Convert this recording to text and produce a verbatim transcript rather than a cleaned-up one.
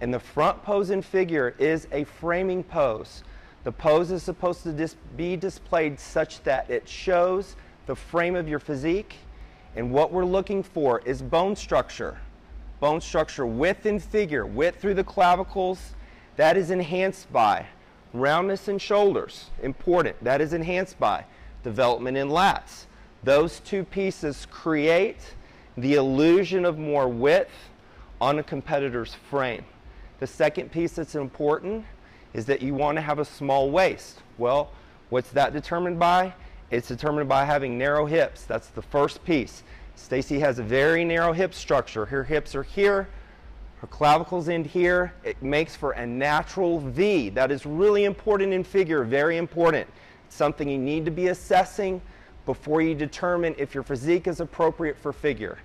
And the front pose and figure is a framing pose. The pose is supposed to dis- be displayed such that it shows the frame of your physique. And what we're looking for is bone structure. Bone structure, width and figure, width through the clavicles, that is enhanced by roundness in shoulders, important, that is enhanced by development in lats. Those two pieces create the illusion of more width on a competitor's frame. The second piece that's important is that you want to have a small waist. Well, what's that determined by? It's determined by having narrow hips. That's the first piece. Stacey has a very narrow hip structure. Her hips are here, her clavicles end here. It makes for a natural V. That is really important in figure, very important. It's something you need to be assessing before you determine if your physique is appropriate for figure.